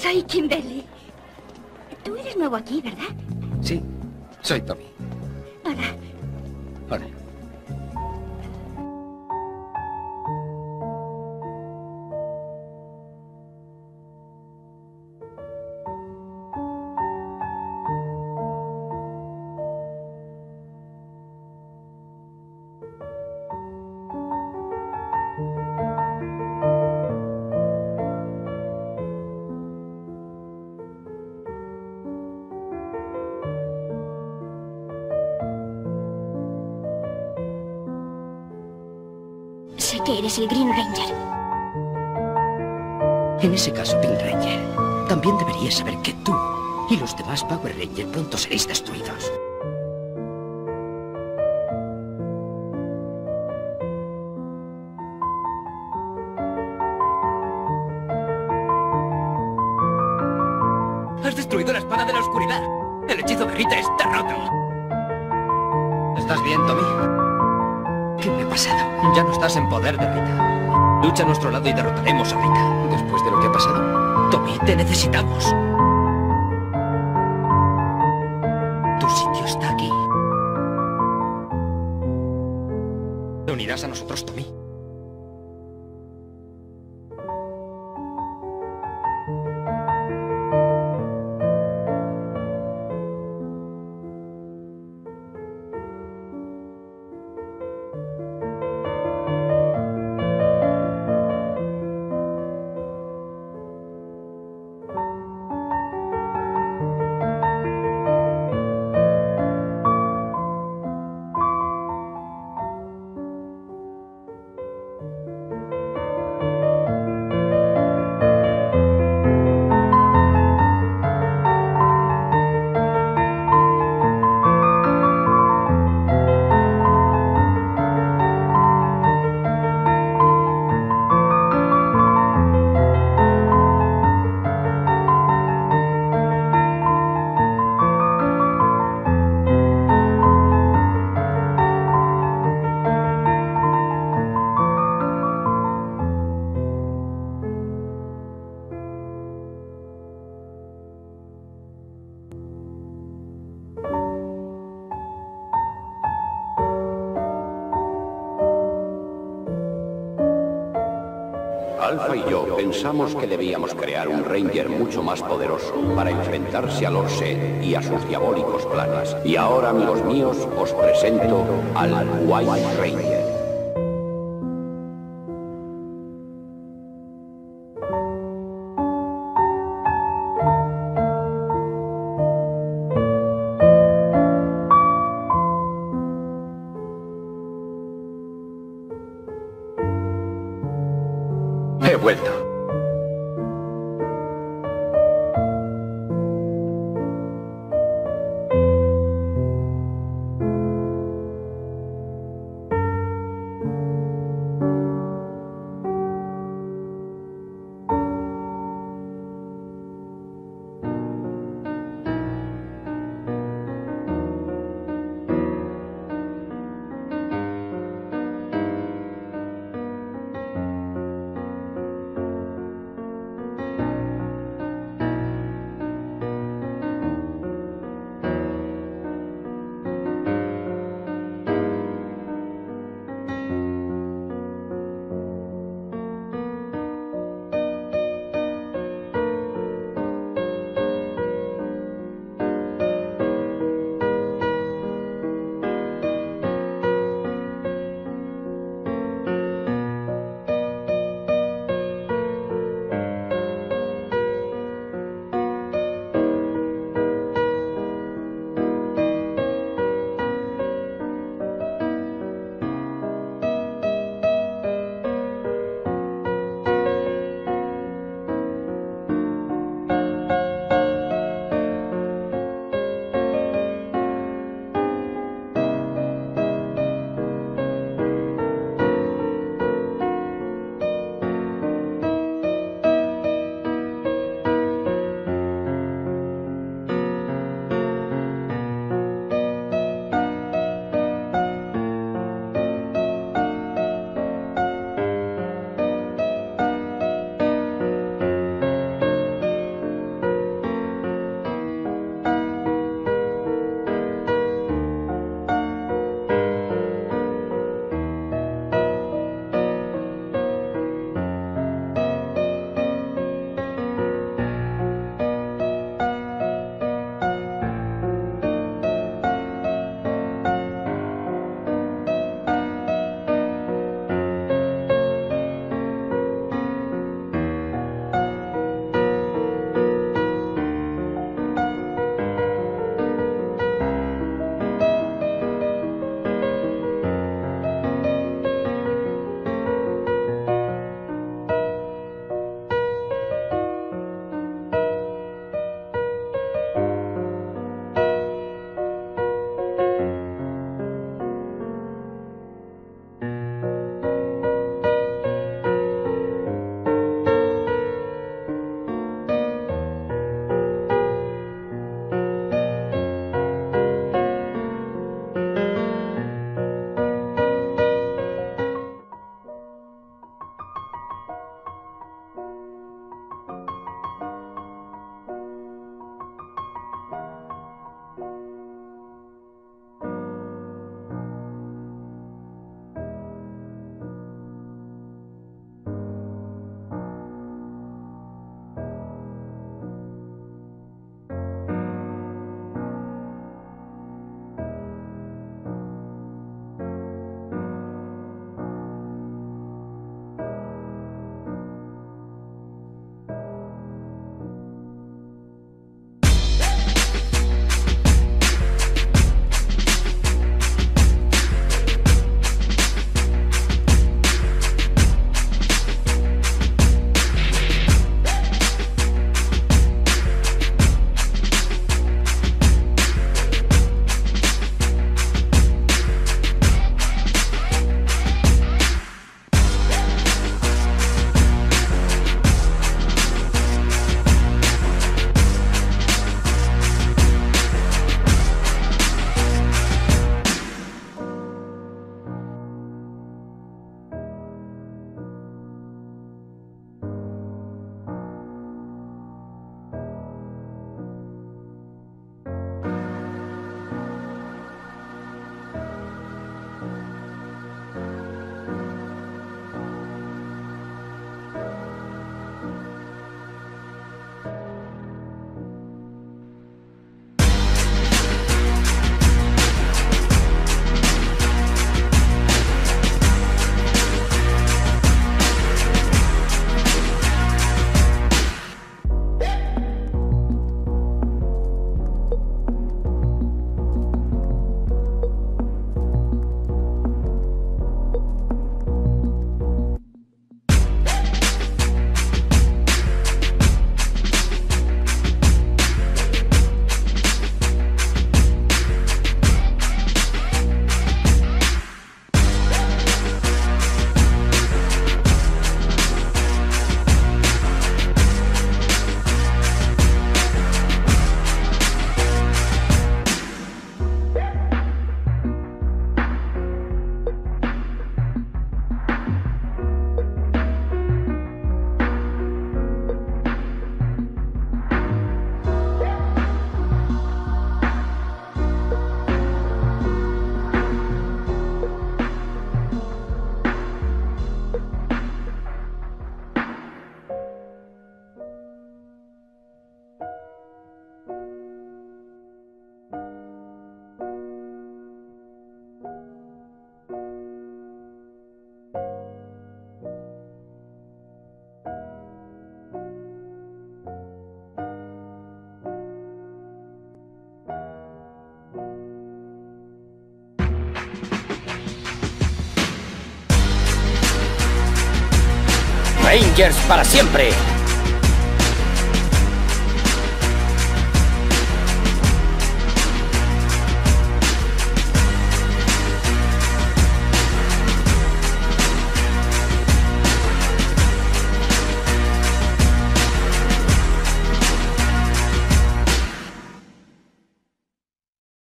Soy Kimberly. Tú eres nuevo aquí, ¿verdad? Sí, soy Tommy. Hola. Hola. Que eres el Green Ranger. En ese caso, Pink Ranger, también deberías saber que tú y los demás Power Ranger pronto seréis destruidos. Has destruido la espada de la oscuridad. El hechizo de Rita está roto. ¿Estás bien, Tommy? ¿Qué me ha pasado? Ya no estás en poder de Rita. Lucha a nuestro lado y derrotaremos a Rita. Después de lo que ha pasado, Tommy, te necesitamos. Tu sitio está aquí. ¿Te unirás a nosotros, Tommy? Alfa y yo pensamos que debíamos crear un Ranger mucho más poderoso para enfrentarse a Lord Seth y a sus diabólicos planes. Y ahora, amigos míos, os presento al White Ranger. He vuelto. Rangers para siempre.